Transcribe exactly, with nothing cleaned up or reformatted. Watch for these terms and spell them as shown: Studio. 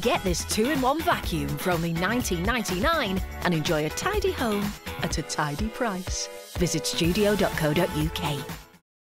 Get this two in one vacuum for only nineteen ninety-nine and enjoy a tidy home at a tidy price. Visit studio dot co dot U K.